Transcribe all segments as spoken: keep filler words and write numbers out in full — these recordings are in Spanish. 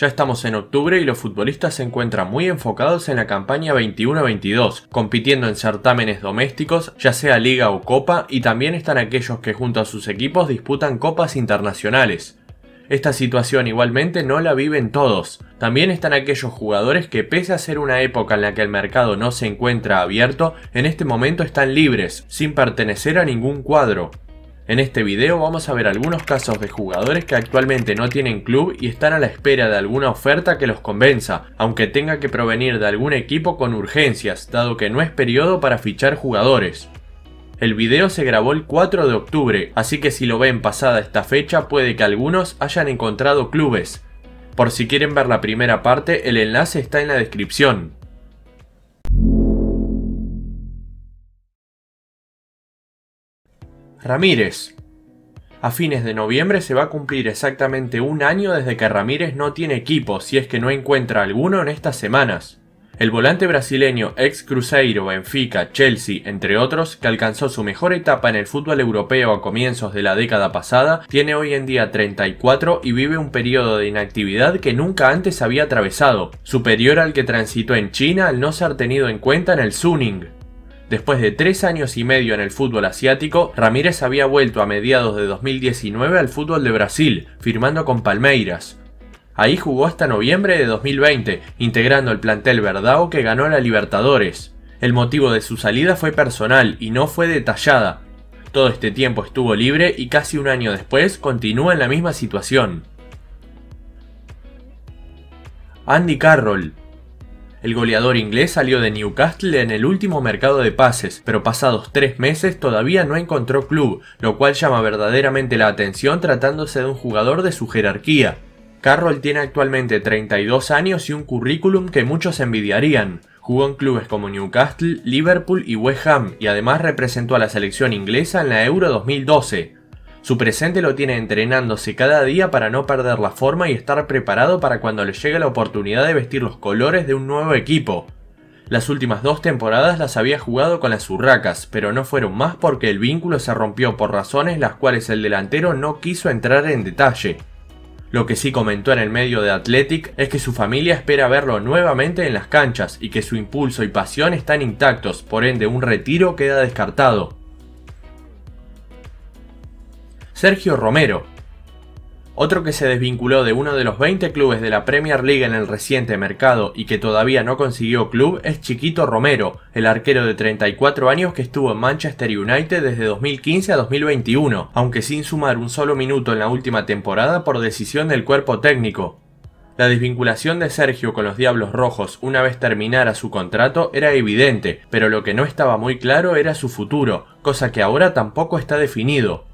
Ya estamos en octubre y los futbolistas se encuentran muy enfocados en la campaña veintiuno veintidós, compitiendo en certámenes domésticos, ya sea liga o copa, y también están aquellos que junto a sus equipos disputan copas internacionales. Esta situación igualmente no la viven todos. También están aquellos jugadores que, pese a ser una época en la que el mercado no se encuentra abierto, en este momento están libres, sin pertenecer a ningún cuadro. En este video vamos a ver algunos casos de jugadores que actualmente no tienen club y están a la espera de alguna oferta que los convenza, aunque tenga que provenir de algún equipo con urgencias, dado que no es periodo para fichar jugadores. El video se grabó el cuatro de octubre, así que si lo ven pasada esta fecha puede que algunos hayan encontrado clubes. Por si quieren ver la primera parte, el enlace está en la descripción. Ramírez. A fines de noviembre se va a cumplir exactamente un año desde que Ramírez no tiene equipo, si es que no encuentra alguno en estas semanas. El volante brasileño ex Cruzeiro, Benfica, Chelsea, entre otros, que alcanzó su mejor etapa en el fútbol europeo a comienzos de la década pasada, tiene hoy en día treinta y cuatro y vive un periodo de inactividad que nunca antes había atravesado, superior al que transitó en China al no ser tenido en cuenta en el Suning. Después de tres años y medio en el fútbol asiático, Ramírez había vuelto a mediados de dos mil diecinueve al fútbol de Brasil, firmando con Palmeiras. Ahí jugó hasta noviembre de dos mil veinte, integrando el plantel verdao que ganó la Libertadores. El motivo de su salida fue personal y no fue detallada. Todo este tiempo estuvo libre y casi un año después continúa en la misma situación. Andy Carroll. El goleador inglés salió de Newcastle en el último mercado de pases, pero pasados tres meses todavía no encontró club, lo cual llama verdaderamente la atención tratándose de un jugador de su jerarquía. Carroll tiene actualmente treinta y dos años y un currículum que muchos envidiarían. Jugó en clubes como Newcastle, Liverpool y West Ham y además representó a la selección inglesa en la Euro dos mil doce. Su presente lo tiene entrenándose cada día para no perder la forma y estar preparado para cuando le llegue la oportunidad de vestir los colores de un nuevo equipo. Las últimas dos temporadas las había jugado con las urracas, pero no fueron más porque el vínculo se rompió por razones las cuales el delantero no quiso entrar en detalle. Lo que sí comentó en el medio de Athletic es que su familia espera verlo nuevamente en las canchas y que su impulso y pasión están intactos, por ende un retiro queda descartado. Sergio Romero. Otro que se desvinculó de uno de los veinte clubes de la Premier League en el reciente mercado y que todavía no consiguió club es Chiquito Romero, el arquero de treinta y cuatro años que estuvo en Manchester United desde dos mil quince a dos mil veintiuno, aunque sin sumar un solo minuto en la última temporada por decisión del cuerpo técnico. La desvinculación de Sergio con los Diablos Rojos una vez terminara su contrato era evidente, pero lo que no estaba muy claro era su futuro, cosa que ahora tampoco está definido.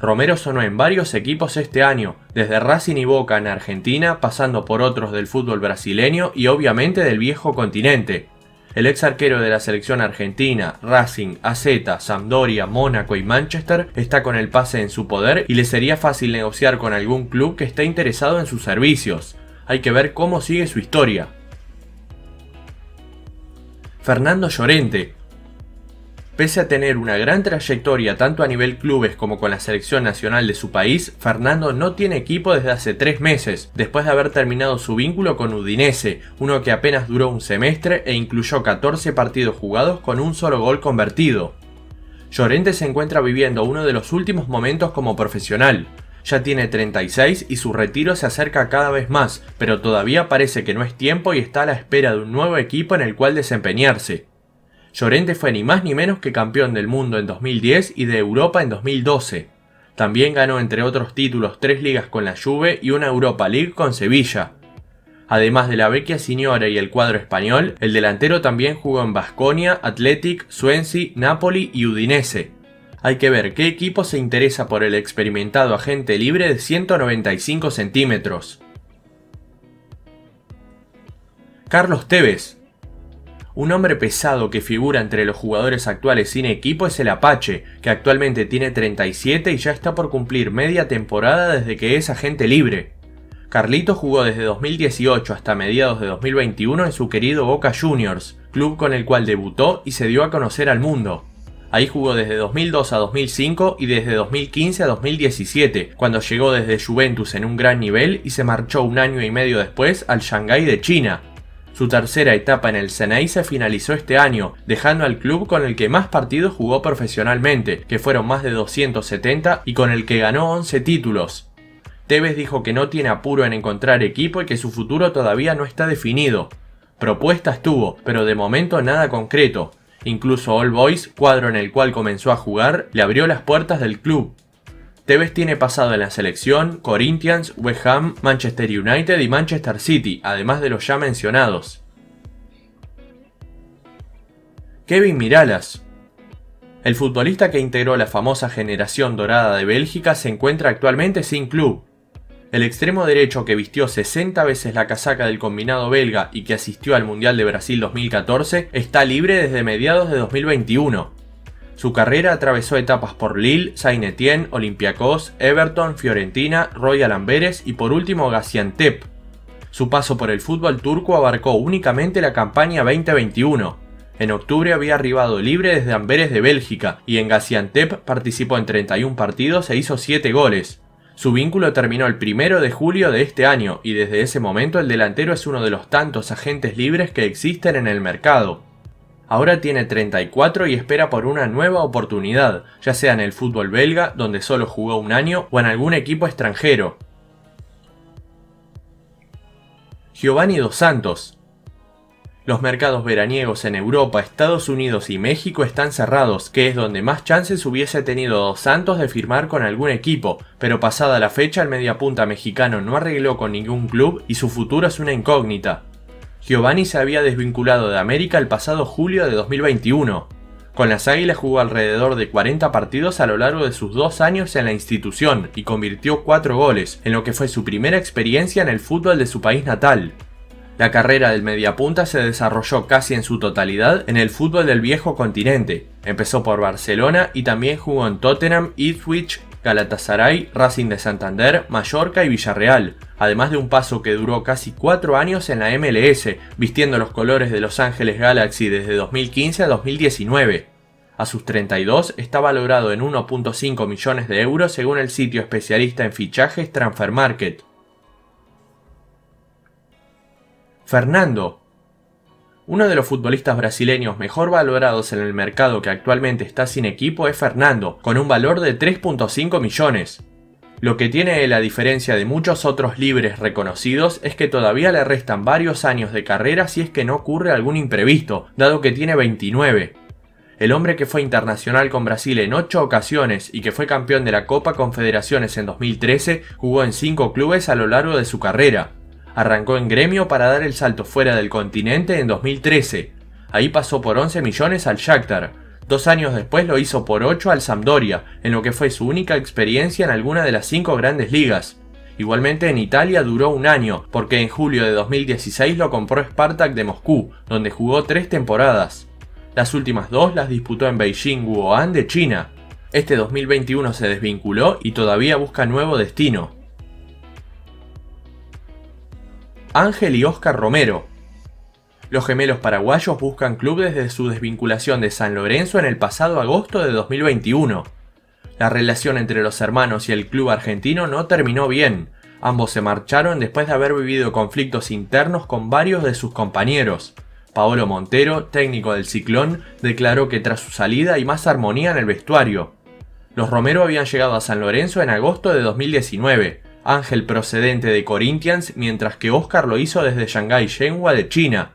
Romero sonó en varios equipos este año, desde Racing y Boca en Argentina, pasando por otros del fútbol brasileño y obviamente del viejo continente. El ex arquero de la selección argentina, Racing, A Z, Sampdoria, Mónaco y Manchester está con el pase en su poder y le sería fácil negociar con algún club que esté interesado en sus servicios. Hay que ver cómo sigue su historia. Fernando Llorente. Pese a tener una gran trayectoria tanto a nivel clubes como con la selección nacional de su país, Fernando no tiene equipo desde hace tres meses, después de haber terminado su vínculo con Udinese, uno que apenas duró un semestre e incluyó catorce partidos jugados con un solo gol convertido. Llorente se encuentra viviendo uno de los últimos momentos como profesional. Ya tiene treinta y seis y su retiro se acerca cada vez más, pero todavía parece que no es tiempo y está a la espera de un nuevo equipo en el cual desempeñarse. Llorente fue ni más ni menos que campeón del mundo en dos mil diez y de Europa en dos mil doce. También ganó entre otros títulos tres ligas con la Juve y una Europa League con Sevilla. Además de la Vecchia Signora y el cuadro español, el delantero también jugó en Baskonia, Athletic, Swansea, Napoli y Udinese. Hay que ver qué equipo se interesa por el experimentado agente libre de ciento noventa y cinco centímetros. Carlos Tevez. Un hombre pesado que figura entre los jugadores actuales sin equipo es el Apache, que actualmente tiene treinta y siete y ya está por cumplir media temporada desde que es agente libre. Carlito jugó desde dos mil dieciocho hasta mediados de dos mil veintiuno en su querido Boca Juniors, club con el cual debutó y se dio a conocer al mundo. Ahí jugó desde dos mil dos a dos mil cinco y desde dos mil quince a dos mil diecisiete, cuando llegó desde Juventus en un gran nivel y se marchó un año y medio después al Shanghái de China. Su tercera etapa en el Ceney se finalizó este año, dejando al club con el que más partidos jugó profesionalmente, que fueron más de doscientos setenta y con el que ganó once títulos. Tevez dijo que no tiene apuro en encontrar equipo y que su futuro todavía no está definido. Propuestas tuvo, pero de momento nada concreto. Incluso All Boys, cuadro en el cual comenzó a jugar, le abrió las puertas del club. Tevez tiene pasado en la selección, Corinthians, West Ham, Manchester United y Manchester City, además de los ya mencionados. Kevin Miralas. El futbolista que integró la famosa generación dorada de Bélgica se encuentra actualmente sin club. El extremo derecho que vistió sesenta veces la casaca del combinado belga y que asistió al Mundial de Brasil dos mil catorce está libre desde mediados de dos mil veintiuno. Su carrera atravesó etapas por Lille, Saint-Étienne, Olympiacos, Everton, Fiorentina, Royal Amberes y por último Gaziantep. Su paso por el fútbol turco abarcó únicamente la campaña veinte veintiuno. En octubre había arribado libre desde Amberes de Bélgica y en Gaziantep participó en treinta y un partidos e hizo siete goles. Su vínculo terminó el primero de julio de este año y desde ese momento el delantero es uno de los tantos agentes libres que existen en el mercado. Ahora tiene treinta y cuatro y espera por una nueva oportunidad, ya sea en el fútbol belga, donde solo jugó un año, o en algún equipo extranjero. Giovanni Dos Santos. Los mercados veraniegos en Europa, Estados Unidos y México están cerrados, que es donde más chances hubiese tenido Dos Santos de firmar con algún equipo, pero pasada la fecha el mediapunta mexicano no arregló con ningún club y su futuro es una incógnita. Giovanni se había desvinculado de América el pasado julio de dos mil veintiuno. Con las Águilas jugó alrededor de cuarenta partidos a lo largo de sus dos años en la institución y convirtió cuatro goles, en lo que fue su primera experiencia en el fútbol de su país natal. La carrera del mediapunta se desarrolló casi en su totalidad en el fútbol del viejo continente. Empezó por Barcelona y también jugó en Tottenham, Ipswich, Galatasaray, Racing de Santander, Mallorca y Villarreal, además de un paso que duró casi cuatro años en la M L S, vistiendo los colores de Los Ángeles Galaxy desde dos mil quince a dos mil diecinueve. A sus treinta y dos está valorado en uno punto cinco millones de euros según el sitio especialista en fichajes Transfer Market. Fernando. Uno de los futbolistas brasileños mejor valorados en el mercado que actualmente está sin equipo es Fernando, con un valor de tres punto cinco millones. Lo que tiene él, a diferencia de muchos otros libres reconocidos, es que todavía le restan varios años de carrera si es que no ocurre algún imprevisto, dado que tiene veintinueve. El hombre que fue internacional con Brasil en ocho ocasiones y que fue campeón de la Copa Confederaciones en dos mil trece, jugó en cinco clubes a lo largo de su carrera. Arrancó en Gremio para dar el salto fuera del continente en dos mil trece. Ahí pasó por once millones al Shakhtar. Dos años después lo hizo por ocho al Sampdoria, en lo que fue su única experiencia en alguna de las cinco grandes ligas. Igualmente en Italia duró un año, porque en julio de dos mil dieciséis lo compró Spartak de Moscú, donde jugó tres temporadas. Las últimas dos las disputó en Beijing Wuhan de China. Este dos mil veintiuno se desvinculó y todavía busca nuevo destino. Ángel y Óscar Romero. Los gemelos paraguayos buscan club desde su desvinculación de San Lorenzo en el pasado agosto de dos mil veintiuno. La relación entre los hermanos y el club argentino no terminó bien. Ambos se marcharon después de haber vivido conflictos internos con varios de sus compañeros. Paolo Montero, técnico del Ciclón, declaró que tras su salida hay más armonía en el vestuario. Los Romero habían llegado a San Lorenzo en agosto de dos mil diecinueve. Ángel procedente de Corinthians, mientras que Óscar lo hizo desde Shanghái Shenhua de China.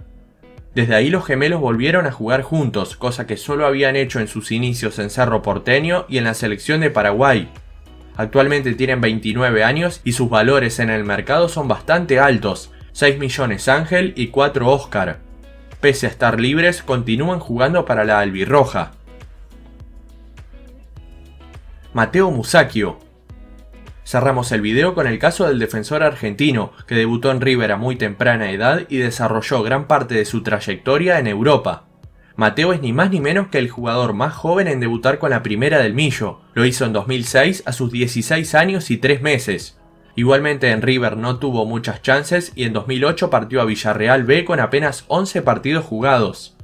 Desde ahí los gemelos volvieron a jugar juntos, cosa que solo habían hecho en sus inicios en Cerro Porteño y en la selección de Paraguay. Actualmente tienen veintinueve años y sus valores en el mercado son bastante altos, seis millones Ángel y cuatro Óscar. Pese a estar libres, continúan jugando para la albirroja. Mateo Musacchio. Cerramos el video con el caso del defensor argentino, que debutó en River a muy temprana edad y desarrolló gran parte de su trayectoria en Europa. Mateo es ni más ni menos que el jugador más joven en debutar con la primera del Millo. Lo hizo en dos mil seis a sus dieciséis años y tres meses. Igualmente en River no tuvo muchas chances y en dos mil ocho partió a Villarreal B con apenas once partidos jugados.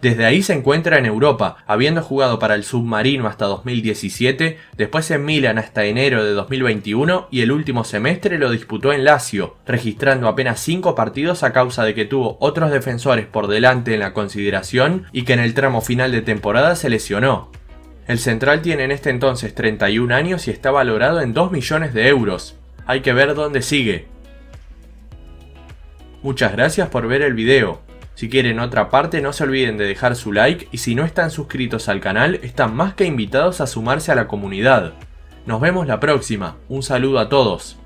Desde ahí se encuentra en Europa, habiendo jugado para el Submarino hasta dos mil diecisiete, después en Milan hasta enero de dos mil veintiuno y el último semestre lo disputó en Lazio, registrando apenas cinco partidos a causa de que tuvo otros defensores por delante en la consideración y que en el tramo final de temporada se lesionó. El central tiene en este entonces treinta y un años y está valorado en dos millones de euros. Hay que ver dónde sigue. Muchas gracias por ver el video. Si quieren otra parte no se olviden de dejar su like y si no están suscritos al canal están más que invitados a sumarse a la comunidad. Nos vemos la próxima. Un saludo a todos.